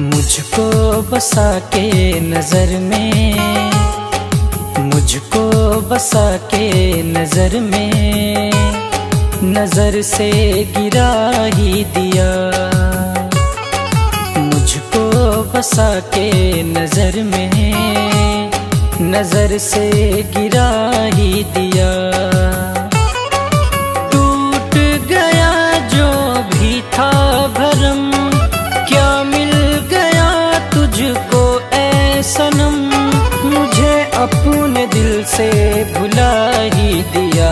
मुझको बसा के नजर में, मुझको बसा के नजर में, नजर से गिरा ही दिया। मुझको बसा के नजर में, नजर से गिरा ही दिया। अपने दिल से भुला ही दिया,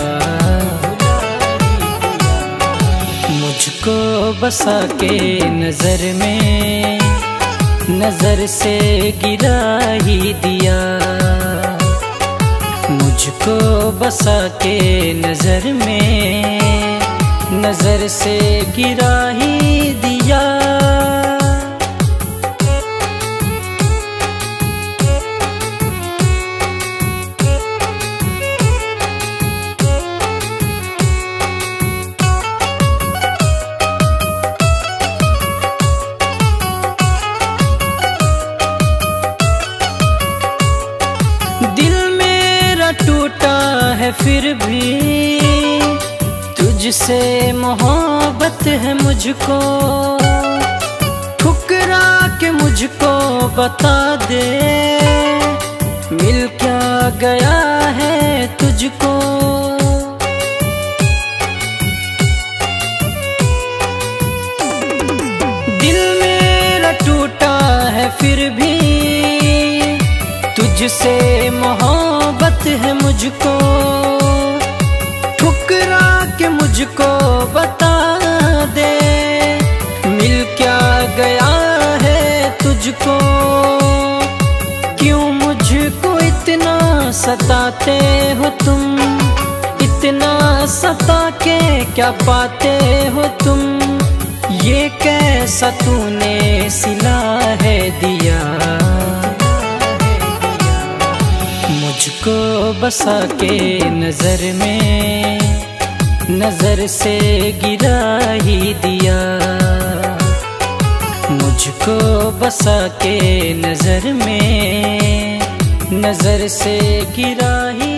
मुझको बसा के नजर में, नजर से गिरा ही दिया। मुझको बसा के नजर में, नजर से गिरा ही दिया। फिर भी तुझसे मोहब्बत है मुझको, ठुकरा के मुझको बता दे, मिल क्या गया है तुझको। दिल मेरा टूटा है फिर भी तुझसे मोहब्बत है मुझको, ठुकरा के मुझको बता दे, मिल क्या गया है तुझको। क्यों मुझको इतना सताते हो तुम, इतना सता के क्या पाते हो तुम। ये कैसा तूने सिला है दिया, मुझको बसा के नजर में, नजर से गिरा ही दिया। मुझको बसा के नजर में, नजर से गिरा ही